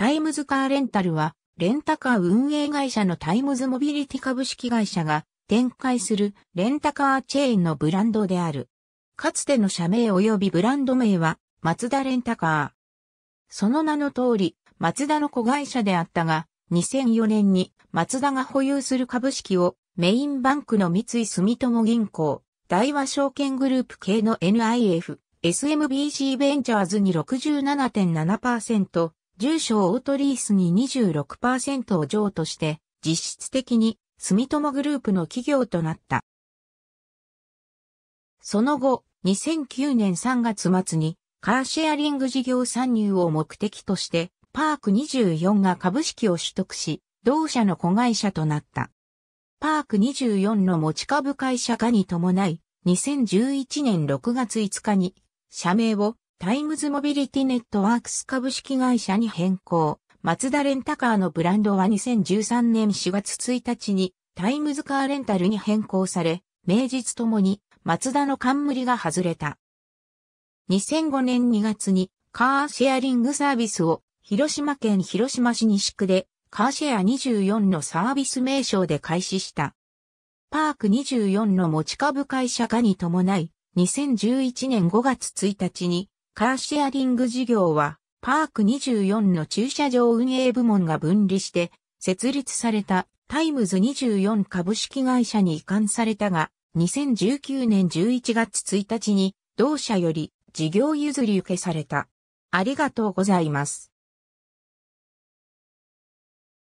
タイムズカーレンタルは、レンタカー運営会社のタイムズモビリティ株式会社が展開するレンタカーチェーンのブランドである。かつての社名及びブランド名は、マツダレンタカー。その名の通り、マツダの子会社であったが、2004年にマツダが保有する株式をメインバンクの三井住友銀行、大和証券グループ系の NIF、SMBC ベンチャーズに 67.7%、住所オートリースに 26% を譲渡して、実質的に住友グループの企業となった。その後、2009年3月末にカーシェアリング事業参入を目的として、パーク24が株式を取得し、同社の子会社となった。パーク24の持ち株会社化に伴い、2011年6月5日に、社名を、タイムズモビリティネットワークス株式会社に変更。マツダレンタカーのブランドは2013年4月1日にタイムズカーレンタルに変更され、名実ともにマツダの冠が外れた。2005年2月にカーシェアリングサービスを広島県広島市西区でカーシェア24のサービス名称で開始した。パーク24の持ち株会社化に伴い、2011年5月1日にカーシェアリング事業は、パーク24の駐車場運営部門が分離して、設立されたタイムズ24株式会社に移管されたが、2019年11月1日に、同社より事業譲り受けされた。ありがとうございます。